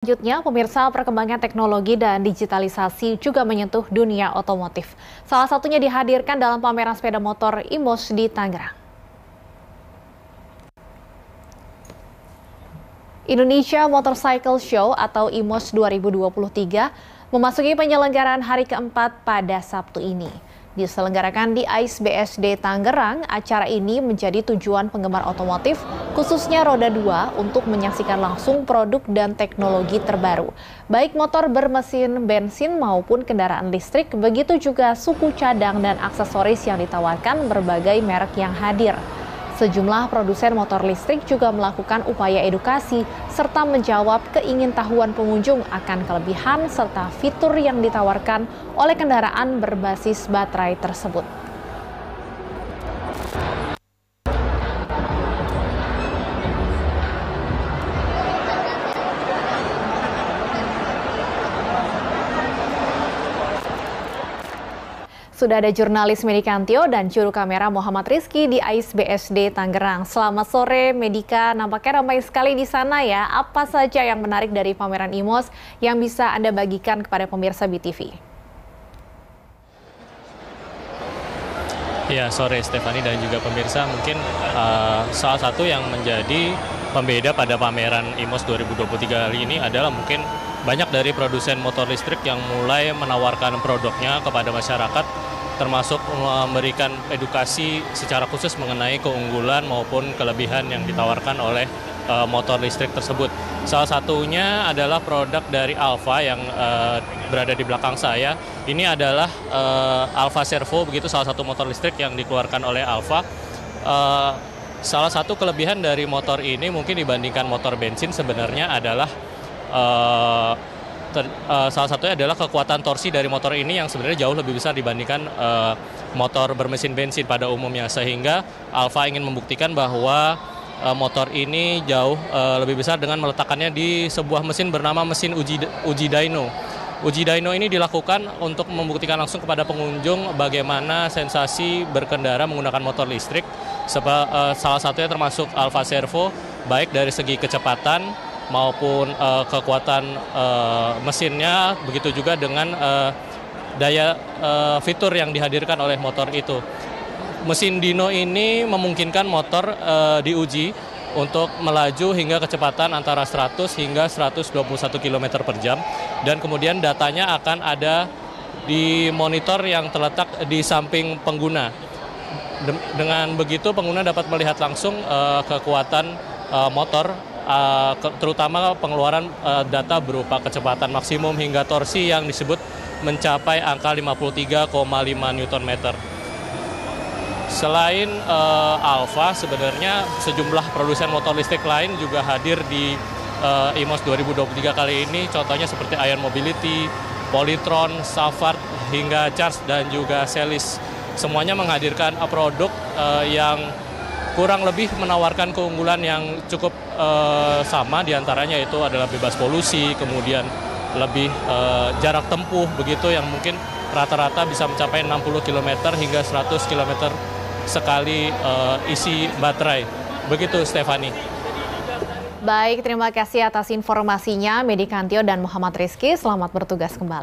Selanjutnya, pemirsa, perkembangan teknologi dan digitalisasi juga menyentuh dunia otomotif. Salah satunya dihadirkan dalam pameran sepeda motor IMOS di Tangerang. Indonesia Motorcycle Show atau IMOS 2023 memasuki penyelenggaraan hari keempat pada Sabtu ini. Diselenggarakan di ICE BSD Tangerang, acara ini menjadi tujuan penggemar otomotif, khususnya roda 2, untuk menyaksikan langsung produk dan teknologi terbaru. Baik motor bermesin bensin maupun kendaraan listrik, begitu juga suku cadang dan aksesoris yang ditawarkan berbagai merek yang hadir. Sejumlah produsen motor listrik juga melakukan upaya edukasi serta menjawab keingintahuan pengunjung akan kelebihan serta fitur yang ditawarkan oleh kendaraan berbasis baterai tersebut. Sudah ada jurnalis Medikantyo dan juru kamera Muhammad Rizky di ICE BSD Tangerang. Selamat sore Medika, nampaknya ramai sekali di sana ya. Apa saja yang menarik dari pameran IMOS yang bisa Anda bagikan kepada pemirsa BTV? Ya, sore Stephanie dan juga pemirsa, mungkin salah satu yang menjadi pembeda pada pameran IMOS 2023 kali ini adalah mungkin banyak dari produsen motor listrik yang mulai menawarkan produknya kepada masyarakat, termasuk memberikan edukasi secara khusus mengenai keunggulan maupun kelebihan yang ditawarkan oleh motor listrik tersebut. Salah satunya adalah produk dari Alva yang berada di belakang saya. Ini adalah Alva Cervo, begitu, salah satu motor listrik yang dikeluarkan oleh Alva. Salah satu kelebihan dari motor ini mungkin dibandingkan motor bensin sebenarnya adalah salah satunya adalah kekuatan torsi dari motor ini yang sebenarnya jauh lebih besar dibandingkan motor bermesin bensin pada umumnya, sehingga Alva ingin membuktikan bahwa motor ini jauh lebih besar dengan meletakkannya di sebuah mesin bernama mesin uji dyno. Uji dyno ini dilakukan untuk membuktikan langsung kepada pengunjung bagaimana sensasi berkendara menggunakan motor listrik, salah satunya termasuk Alva Cervo, baik dari segi kecepatan maupun kekuatan mesinnya, begitu juga dengan daya fitur yang dihadirkan oleh motor itu. Mesin dyno ini memungkinkan motor diuji untuk melaju hingga kecepatan antara 100 hingga 121 km per jam, dan kemudian datanya akan ada di monitor yang terletak di samping pengguna. Dengan begitu pengguna dapat melihat langsung kekuatan motor, terutama pengeluaran data berupa kecepatan maksimum hingga torsi yang disebut mencapai angka 53,5 Nm. Selain Alva, sebenarnya sejumlah produsen motor listrik lain juga hadir di IMOS 2023 kali ini, contohnya seperti Air Mobility, Polytron, Safar, hingga Charge dan juga Celis. Semuanya menghadirkan produk yang kurang lebih menawarkan keunggulan yang cukup sama, diantaranya itu adalah bebas polusi, kemudian lebih jarak tempuh, begitu, yang mungkin rata-rata bisa mencapai 60 km hingga 100 km sekali isi baterai. Begitu Stephanie. Baik, terima kasih atas informasinya Medikantyo dan Muhammad Rizky. Selamat bertugas kembali.